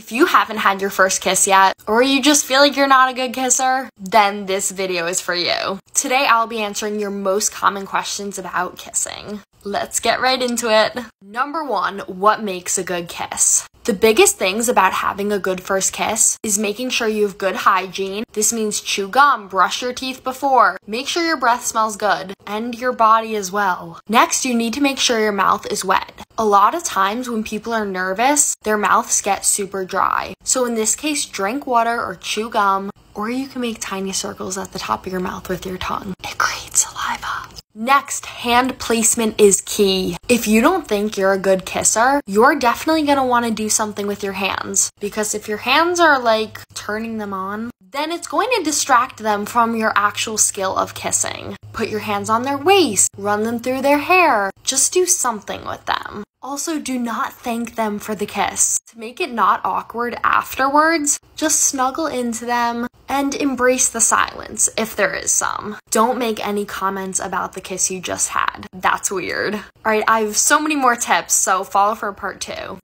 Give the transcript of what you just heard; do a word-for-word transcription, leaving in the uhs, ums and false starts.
If you haven't had your first kiss yet, or you just feel like you're not a good kisser, then this video is for you. Today I'll be answering your most common questions about kissing. Let's get right into it. Number one, what makes a good kiss? The biggest things about having a good first kiss is making sure you have good hygiene. This means chew gum, brush your teeth before, make sure your breath smells good, and your body as well. Next, you need to make sure your mouth is wet. A lot of times when people are nervous, their mouths get super dry. So in this case, drink water or chew gum, or you can make tiny circles at the top of your mouth with your tongue. It creates saliva. Next, hand placement is key. If you don't think you're a good kisser, you're definitely gonna wanna do something with your hands, because if your hands are like turning them on, then it's going to distract them from your actual skill of kissing. Put your hands on their waist, run them through their hair, just do something with them. Also, do not thank them for the kiss. To make it not awkward afterwards, just snuggle into them and embrace the silence if there is some. Don't make any comments about the kiss you just had. That's weird. All right, I have so many more tips, so follow for part two.